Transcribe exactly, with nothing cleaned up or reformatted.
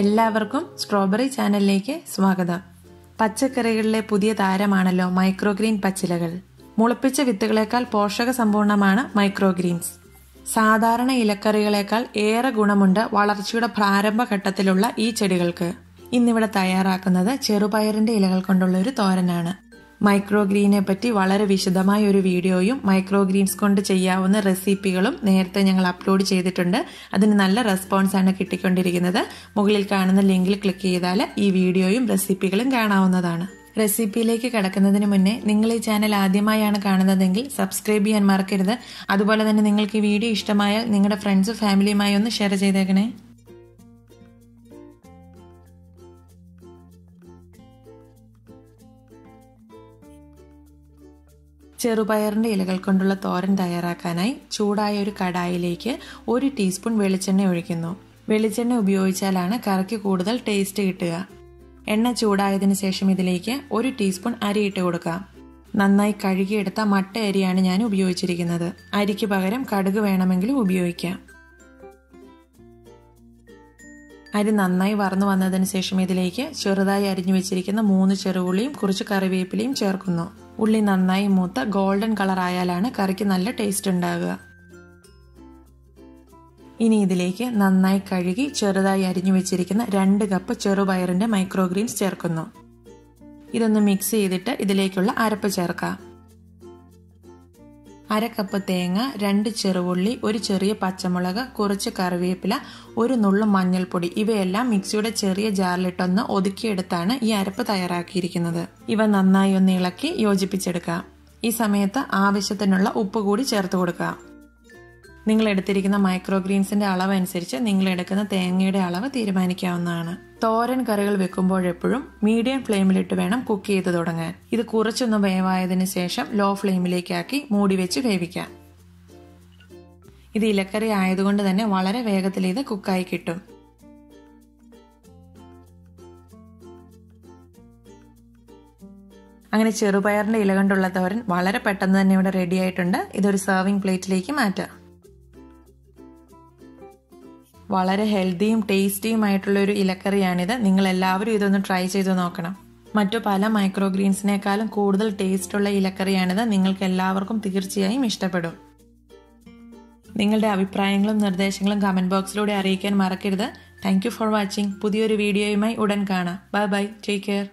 എല്ലാവർക്കും സ്ട്രോബെറി ചാനലിലേക്ക് സ്വാഗതം. പച്ചക്കറികളിലെ പുതിയ താരമാണല്ലോ മൈക്രോഗ്രീൻ പച്ചിലകൾ. മുളപ്പിച്ച വിത്തുകളേക്കാൾ പോഷക സമ്പൂർണമാണ് മൈക്രോഗ്രീൻസ്. സാധാരണ ഇലക്കറികളേക്കാൾ ഏറെ ഗുണമുണ്ട് വളർച്ചയുടെ പ്രാരംഭഘട്ടത്തിലുള്ള ഈ ചെടികൾക്ക്. ഇന്നിവിടെ തയ്യാറാക്കുന്നത് ചെറുപയറിന്റെ ഇലകൾ കൊണ്ടുള്ള ഒരു തോരനാണ്. മൈക്രോഗ്രീനെ പറ്റി വളരെ വിശദമായ ഒരു വീഡിയോയും മൈക്രോഗ്രീൻസ് കൊണ്ട് ചെയ്യാവുന്ന റെസിപ്പികളും നേരത്തെ ഞങ്ങൾ അപ്ലോഡ് ചെയ്തിട്ടുണ്ട്. അതിന് നല്ല റെസ്പോൺസ് ആണ് കിട്ടിക്കൊണ്ടിരിക്കുന്നത്. മുകളിൽ കാണുന്ന ലിങ്കിൽ ക്ലിക്ക് ചെയ്താൽ ഈ വീഡിയോയും റെസിപ്പികളും കാണാവുന്നതാണ്. റെസിപ്പിയിലേക്ക് കടക്കുന്നതിന് മുന്നേ, നിങ്ങൾ ഈ ചാനൽ ആദ്യമായാണ് കാണുന്നതെങ്കിൽ സബ്സ്ക്രൈബ് ചെയ്യാൻ മറക്കരുത്. അതുപോലെ തന്നെ നിങ്ങൾക്ക് ഈ വീഡിയോ ഇഷ്ടമായാൽ നിങ്ങളുടെ ഫ്രണ്ട്സും ഫാമിലിയുമായി ഒന്ന് ഷെയർ ചെയ്തേക്കണേ. ചെറുപയറിൻ്റെ ഇലകൾ കൊണ്ടുള്ള തോരൻ തയ്യാറാക്കാനായി ചൂടായ ഒരു കടായിലേക്ക് ഒരു ടീസ്പൂൺ വെളിച്ചെണ്ണ ഒഴിക്കുന്നു. വെളിച്ചെണ്ണ ഉപയോഗിച്ചാലാണ് കറിക്ക് കൂടുതൽ ടേസ്റ്റ് കിട്ടുക. എണ്ണ ചൂടായതിനു ശേഷം ഇതിലേക്ക് ഒരു ടീസ്പൂൺ അരി ഇട്ട് കൊടുക്കാം. നന്നായി കഴുകിയെടുത്ത മട്ട അരിയാണ് ഞാൻ ഉപയോഗിച്ചിരിക്കുന്നത്. അരിക്ക് പകരം കടുക് വേണമെങ്കിലും ഉപയോഗിക്കാം. അരി നന്നായി വറന്നു വന്നതിന് ശേഷം ഇതിലേക്ക് ചെറുതായി അരിഞ്ഞു വെച്ചിരിക്കുന്ന മൂന്ന് ചെറുപുള്ളിയും കുറച്ച് കറിവേപ്പിലയും ചേർക്കുന്നു. ഉള്ളി നന്നായി മൂത്ത് ഗോൾഡൻ കളർ ആയാലാണ് കറിക്ക് നല്ല ടേസ്റ്റ് ഉണ്ടാവുക. ഇനി ഇതിലേക്ക് നന്നായി കഴുകി ചെറുതായി അരിഞ്ഞു വെച്ചിരിക്കുന്ന രണ്ട് കപ്പ് ചെറുപയറിന്റെ മൈക്രോഗ്രീൻസ് ചേർക്കുന്നു. ഇതൊന്ന് മിക്സ് ചെയ്തിട്ട് ഇതിലേക്കുള്ള അരപ്പ് ചേർക്കാം. അരക്കപ്പ് തേങ്ങ, രണ്ട് ചെറുപുള്ളി, ഒരു ചെറിയ പച്ചമുളക്, കുറച്ച് കറിവേപ്പില, ഒരു നുള്ളു മഞ്ഞൾപ്പൊടി, ഇവയെല്ലാം മിക്സിയുടെ ചെറിയ ജാറിലിട്ടൊന്ന് ഒതുക്കിയെടുത്താണ് ഈ അരപ്പ് തയ്യാറാക്കിയിരിക്കുന്നത്. ഇവ നന്നായി ഒന്ന് ഇളക്കി യോജിപ്പിച്ചെടുക്കാം. ഈ സമയത്ത് ആവശ്യത്തിനുള്ള ഉപ്പ് കൂടി ചേർത്ത് കൊടുക്കുക. നിങ്ങൾ എടുത്തിരിക്കുന്ന മൈക്രോഗ്രീൻസിന്റെ അളവ് അനുസരിച്ച് നിങ്ങൾ എടുക്കുന്ന തേങ്ങയുടെ അളവ് തീരുമാനിക്കാവുന്നതാണ്. തോരൻ കറികൾ വെക്കുമ്പോഴെപ്പോഴും മീഡിയം ഫ്ലെയിമിലിട്ട് വേണം കുക്ക് ചെയ്ത് തുടങ്ങാൻ. ഇത് കുറച്ചൊന്ന് വേവായതിനു ശേഷം ലോ ഫ്ലെയിമിലേക്കാക്കി മൂടി വെച്ച് വേവിക്കാം. ഇത് ഇലക്കറി ആയതുകൊണ്ട് തന്നെ വളരെ വേഗത്തിൽ ഇത് കുക്കായി കിട്ടും. അങ്ങനെ ചെറുപയറിന്റെ ഇല കൊണ്ടുള്ള തോരൻ വളരെ പെട്ടെന്ന് തന്നെ ഇവിടെ റെഡി ആയിട്ടുണ്ട്. ഇതൊരു സെർവിംഗ് പ്ലേറ്റിലേക്ക് മാറ്റാം. വളരെ ഹെൽത്തിയും ടേസ്റ്റിയുമായിട്ടുള്ളൊരു ഇലക്കറിയാണിത്. നിങ്ങളെല്ലാവരും ഇതൊന്ന് ട്രൈ ചെയ്ത് നോക്കണം. മറ്റു പല മൈക്രോഗ്രീൻസിനേക്കാളും കൂടുതൽ ടേസ്റ്റുള്ള ഇലക്കറിയാണിത്. നിങ്ങൾക്ക് എല്ലാവർക്കും തീർച്ചയായും ഇഷ്ടപ്പെടും. നിങ്ങളുടെ അഭിപ്രായങ്ങളും നിർദ്ദേശങ്ങളും കമൻറ്റ് ബോക്സിലൂടെ അറിയിക്കാൻ മറക്കരുത്. Thank you for watching. പുതിയൊരു വീഡിയോയുമായി ഉടൻ കാണാം. Bye bye. Take care.